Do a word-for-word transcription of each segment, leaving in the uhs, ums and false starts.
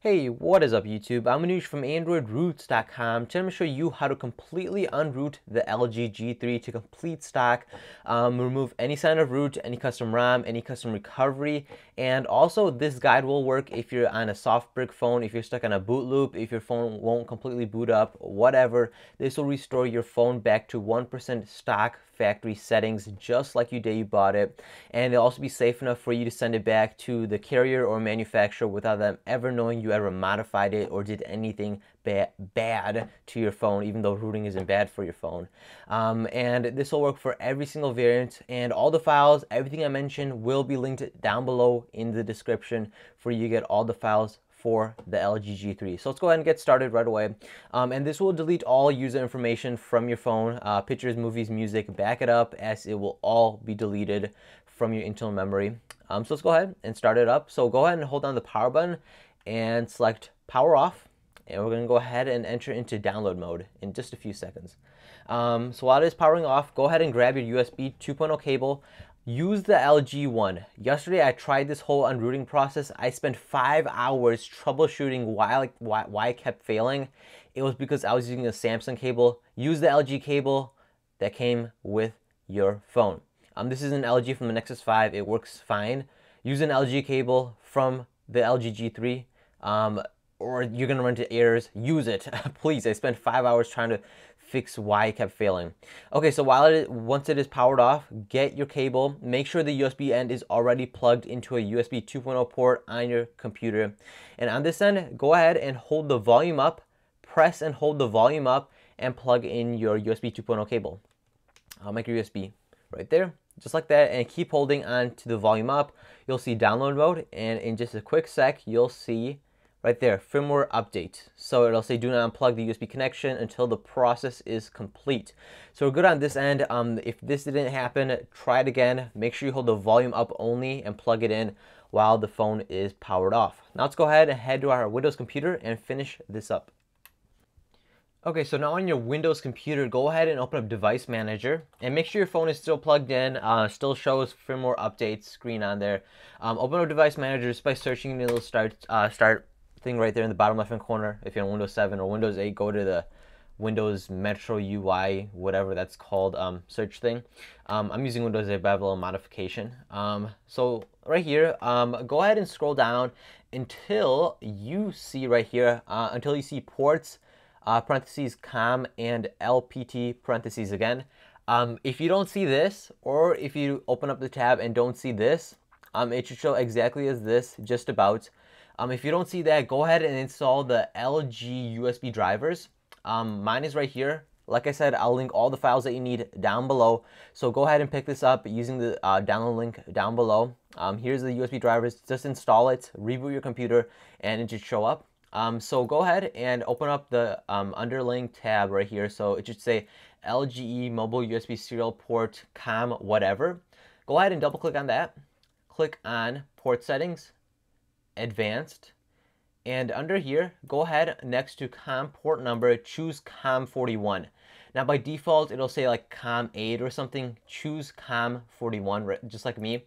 Hey, what is up YouTube? I'm Anuj from Android Roots dot com. Today I'm going to show you how to completely unroot the L G G three to complete stock, um, remove any sign of root, any custom ROM, any custom recovery, and also this guide will work if you're on a soft brick phone, if you're stuck on a boot loop, if your phone won't completely boot up, whatever. This will restore your phone back to one percent stock factory settings just like you did you bought it, and it'll also be safe enough for you to send it back to the carrier or manufacturer without them ever knowing you ever modified it or did anything ba bad to your phone, even though rooting isn't bad for your phone. Um, and this will work for every single variant, and all the files, everything I mentioned will be linked down below in the description for you to get all the files for the L G G three. So let's go ahead and get started right away. Um, and this will delete all user information from your phone, uh, pictures, movies, music, back it up, as it will all be deleted from your internal memory. Um, so let's go ahead and start it up. So go ahead and hold down the power button and select power off. And we're gonna go ahead and enter into download mode in just a few seconds. Um, so while it is powering off, go ahead and grab your U S B two point oh cable. Use the L G one. Yesterday I tried this whole unrooting process. I spent five hours troubleshooting why, why, why it kept failing. It was because I was using a Samsung cable. Use the L G cable that came with your phone. Um, this is an L G from the Nexus five. It works fine. Use an L G cable from the L G G three um, or you're gonna run into errors. Use it, please. I spent five hours trying to fix why it kept failing. Okay, so while it once it is powered off, get your cable. Make sure the U S B end is already plugged into a U S B two point oh port on your computer. And on this end, go ahead and hold the volume up, press and hold the volume up, and plug in your U S B two point oh cable. I'll make your U S B right there, just like that, and keep holding on to the volume up. You'll see download mode, and in just a quick sec, you'll see right there, firmware update. So it'll say do not unplug the U S B connection until the process is complete. So we're good on this end. Um, if this didn't happen, try it again. Make sure you hold the volume up only and plug it in while the phone is powered off. Now let's go ahead and head to our Windows computer and finish this up. Okay, so now on your Windows computer, go ahead and open up Device Manager and make sure your phone is still plugged in, uh, still shows firmware update screen on there. Um, open up Device Manager just by searching and it'll start, uh, start thing right there in the bottom left hand corner. If you're on Windows seven or Windows eight, go to the Windows Metro U I, whatever that's called, um, search thing. Um, I'm using Windows eight by a little modification. Um, so right here, um, go ahead and scroll down until you see right here, uh, until you see ports, uh, parentheses, COM and L P T, parentheses again. Um, if you don't see this, or if you open up the tab and don't see this, um, it should show exactly as this, just about. Um, if you don't see that, go ahead and install the L G U S B drivers. Um, mine is right here. Like I said, I'll link all the files that you need down below. So go ahead and pick this up using the uh, download link down below. Um, here's the U S B drivers. Just install it, reboot your computer, and it should show up. Um, so go ahead and open up the um, underlink tab right here. So it should say L G E mobile U S B serial port COM whatever. Go ahead and double click on that. Click on port settings, advanced, and under here go ahead next to COM port number, choose COM forty-one. Now by default it'll say like COM eight or something. Choose COM forty-one just like me.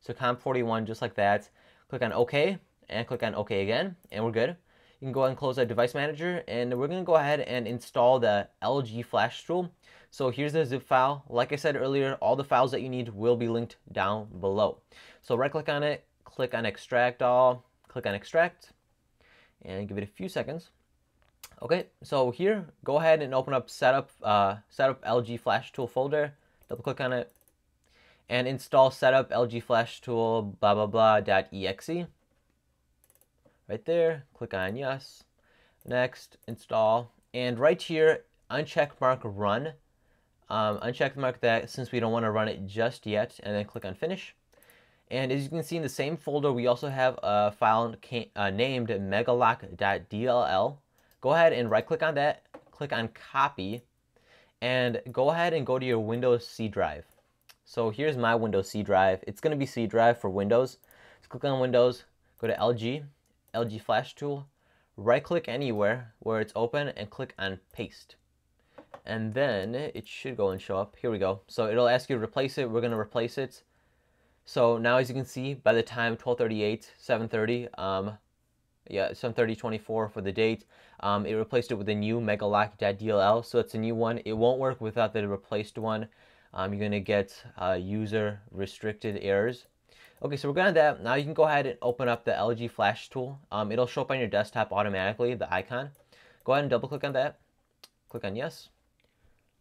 So COM forty-one just like that. Click on OK and click on OK again and we're good. You can go ahead and close that Device Manager and we're gonna go ahead and install the L G Flash Tool. So here's the zip file. Like I said earlier, all the files that you need will be linked down below. So right click on it, click on extract all, click on extract and give it a few seconds. Okay, so here, go ahead and open up setup, uh, setup L G Flash Tool folder, double click on it and install setup L G Flash Tool blah blah blah dot exe. Right there, click on yes, next, install, and right here, uncheck mark run, um, uncheck mark that since we don't want to run it just yet, and then click on finish. And as you can see in the same folder, we also have a file uh, named Megalock dot D L L. Go ahead and right click on that, click on copy, and go ahead and go to your Windows C drive. So here's my Windows C drive. It's going to be C drive for Windows. Just click on Windows, go to L G, L G Flash Tool, right click anywhere where it's open and click on paste. And then it should go and show up. Here we go. So it'll ask you to replace it. We're going to replace it. So now as you can see, by the time twelve thirty-eight, seven thirty, um, yeah, some thirty twenty-four for the date. Um, it replaced it with a new Megalock dot D L L, so it's a new one. It won't work without the replaced one. Um, you're gonna get uh, user restricted errors. Okay, so we're gonna that. Now you can go ahead and open up the L G Flash Tool. Um, it'll show up on your desktop automatically, the icon. Go ahead and double click on that. Click on yes.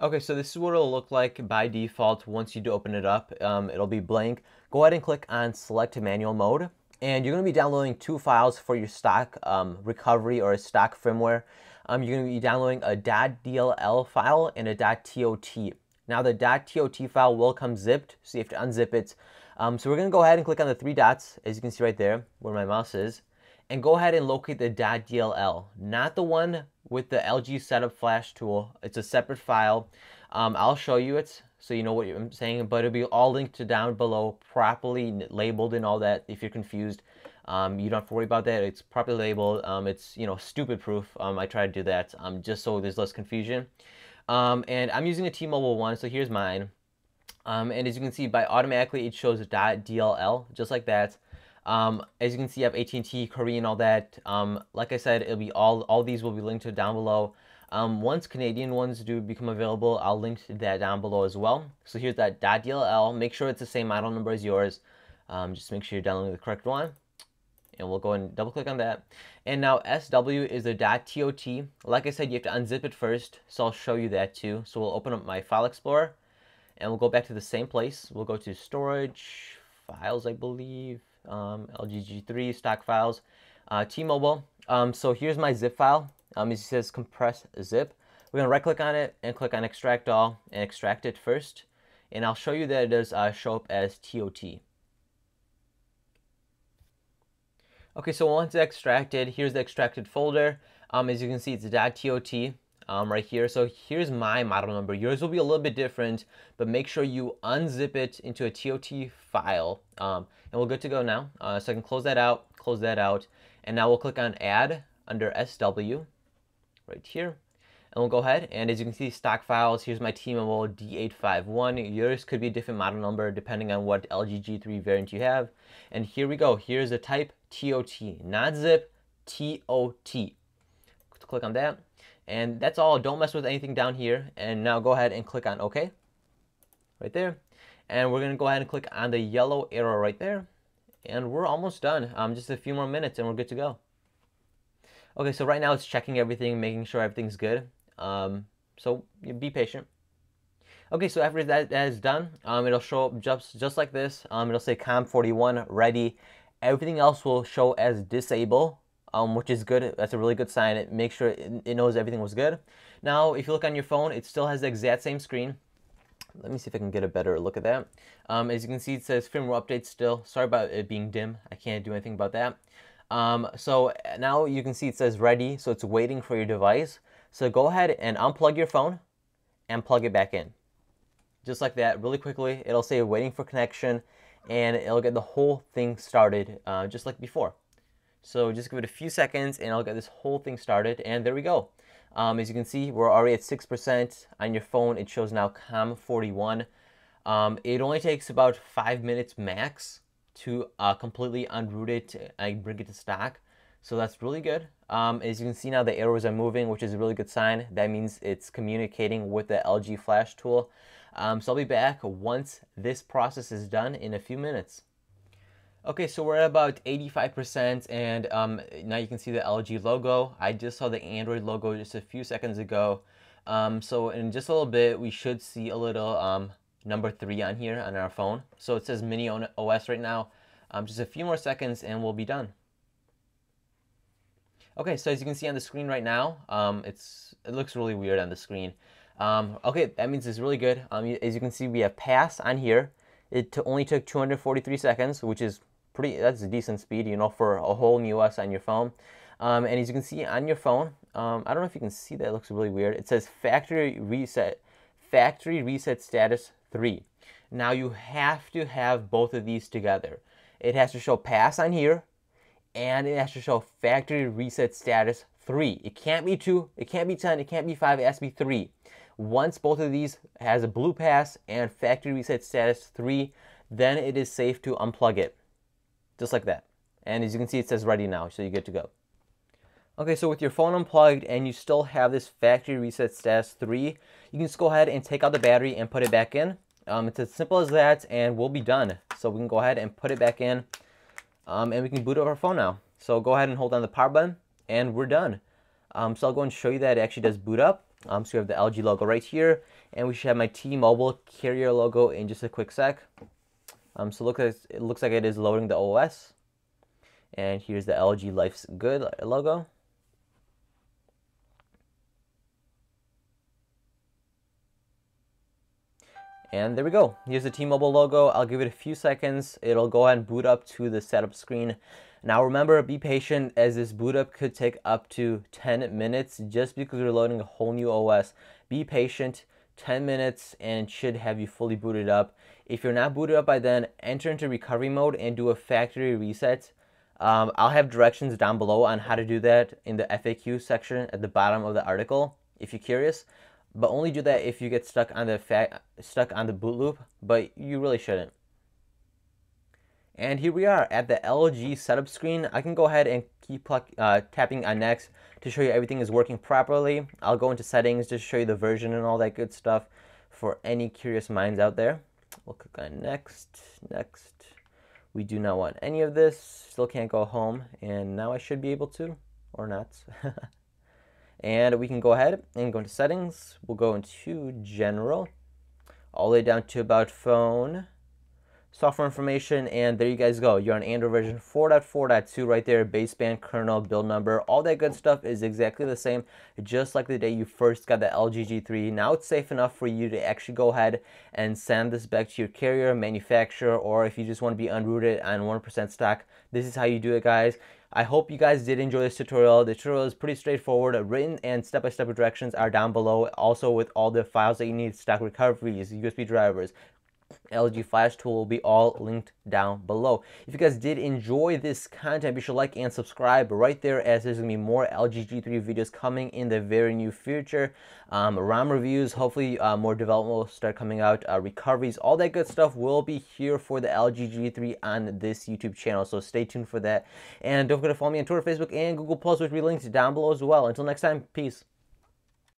Okay, so this is what it'll look like by default once you do open it up. Um, it'll be blank. Go ahead and click on select manual mode, and you're going to be downloading two files for your stock um, recovery or stock firmware. Um, you're going to be downloading a .dll file and a .tot. Now the .tot file will come zipped, so you have to unzip it. Um, so we're going to go ahead and click on the three dots, as you can see right there where my mouse is, and go ahead and locate the .dll, not the one with the L G setup flash tool. It's a separate file. Um, I'll show you it so you know what I'm saying, but it'll be all linked to down below, properly labeled and all that. If you're confused, um, you don't have to worry about that. It's properly labeled. Um, it's, you know, stupid proof. Um, I try to do that um, just so there's less confusion. Um, and I'm using a T-Mobile one, so here's mine. Um, and as you can see, by automatically it shows .dll, just like that. Um, as you can see, I have A T and T, Korean, all that. Um, like I said, it'll be all, all these will be linked to down below. Um, once Canadian ones do become available, I'll link to that down below as well. So here's that .dll. Make sure it's the same model number as yours. Um, just make sure you're downloading the correct one. And we'll go and double click on that. And now S W is the .tot. Like I said, you have to unzip it first. So I'll show you that too. So we'll open up my File Explorer and we'll go back to the same place. We'll go to Storage, Files, I believe. Um, L G G three, stock files, uh, T-Mobile. Um, so here's my zip file. Um, it says compress zip. We're gonna right click on it and click on extract all and extract it first. And I'll show you that it does uh, show up as T O T. Okay, so once it's extracted, here's the extracted folder. Um, as you can see, it's .tot um, right here. So here's my model number. Yours will be a little bit different, but make sure you unzip it into a T O T file. Um, and we're good to go now. Uh, so I can close that out, close that out. And now we'll click on add under S W right here. And we'll go ahead, and as you can see, stock files, here's my T-Mobile D eight five one. Yours could be a different model number depending on what L G G three variant you have. And here we go. Here's the type T O T, not zip, T O T. Click on that. And that's all. Don't mess with anything down here. And now go ahead and click on OK right there. And we're going to go ahead and click on the yellow arrow right there. And we're almost done. Um, just a few more minutes and we're good to go. Okay, so right now it's checking everything, making sure everything's good. Um, so be patient. Okay, so after that, that is done, um, it'll show up just, just like this. Um, it'll say COM forty-one ready. Everything else will show as disable, um, which is good. That's a really good sign. It makes sure it, it knows everything was good. Now, if you look on your phone, it still has the exact same screen. Let me see if I can get a better look at that. Um, as you can see, it says firmware update still. Sorry about it being dim. I can't do anything about that. Um, so now you can see it says ready. So it's waiting for your device. So go ahead and unplug your phone and plug it back in. Just like that, really quickly. It'll say waiting for connection and it'll get the whole thing started uh, just like before. So just give it a few seconds and it'll get this whole thing started. And there we go. Um, as you can see, we're already at six percent on your phone. It shows now COM forty-one. Um, it only takes about five minutes max to uh, completely unroot it and bring it to stock. So that's really good. Um, as you can see now, the arrows are moving, which is a really good sign. That means it's communicating with the L G Flash Tool. Um, so I'll be back once this process is done in a few minutes. Okay, so we're at about eighty-five percent, and um, now you can see the L G logo. I just saw the Android logo just a few seconds ago. Um, so in just a little bit, we should see a little um, number three on here on our phone. So it says Mini O S right now. Um, just a few more seconds, and we'll be done. Okay, so as you can see on the screen right now, um, it's it looks really weird on the screen. Um, okay, that means it's really good. Um, as you can see, we have pass on here. It only took two hundred forty-three seconds, which is pretty, that's a decent speed, you know, for a whole new O S on your phone. Um, and as you can see on your phone, um, I don't know if you can see that, it looks really weird. It says factory reset, factory reset status three. Now you have to have both of these together. It has to show pass on here, and it has to show factory reset status three. It can't be two, it can't be ten, it can't be five, it has to be three. Once both of these has a blue pass and factory reset status three, then it is safe to unplug it. Just like that. And as you can see, it says ready now, so you're good to go. Okay, so with your phone unplugged and you still have this factory reset status three, you can just go ahead and take out the battery and put it back in. Um, it's as simple as that, and we'll be done. So we can go ahead and put it back in, um, and we can boot up our phone now. So go ahead and hold down the power button, and we're done. Um, so I'll go and show you that it actually does boot up. Um, so you have the L G logo right here, and we should have my T-Mobile carrier logo in just a quick sec. Um, so look, it looks like it is loading the O S. And here's the L G Life's Good logo. And there we go. Here's the T-Mobile logo. I'll give it a few seconds. It'll go ahead and boot up to the setup screen. Now remember, be patient, as this boot up could take up to ten minutes just because we're loading a whole new O S. Be patient, ten minutes, and it should have you fully booted up. If you're not booted up by then, enter into recovery mode and do a factory reset. Um, I'll have directions down below on how to do that in the F A Q section at the bottom of the article if you're curious. But only do that if you get stuck on the fa stuck on the boot loop, but you really shouldn't. And here we are at the L G setup screen. I can go ahead and keep uh, tapping on next to show you everything is working properly. I'll go into settings to show you the version and all that good stuff for any curious minds out there. We'll click on next, next. We do not want any of this. Still can't go home, and now I should be able to, or not. And we can go ahead and go into settings. We'll go into general, all the way down to about phone, software information, and there you guys go. You're on Android version four point four point two right there, baseband, kernel, build number, all that good stuff is exactly the same, just like the day you first got the L G G three. Now it's safe enough for you to actually go ahead and send this back to your carrier, manufacturer, or if you just want to be unrooted on one percent stock, this is how you do it, guys. I hope you guys did enjoy this tutorial. The tutorial is pretty straightforward. Written and step-by-step directions are down below, also with all the files that you need, stock recoveries, U S B drivers, L G Flash Tool will be all linked down below. If you guys did enjoy this content, be sure to like and subscribe right there, as there's going to be more L G G three videos coming in the very near future. Um, ROM reviews, hopefully uh, more development will start coming out, uh, recoveries, all that good stuff will be here for the L G G three on this YouTube channel, so stay tuned for that. And don't forget to follow me on Twitter, Facebook, and Google Plus, which will be linked down below as well. Until next time, peace.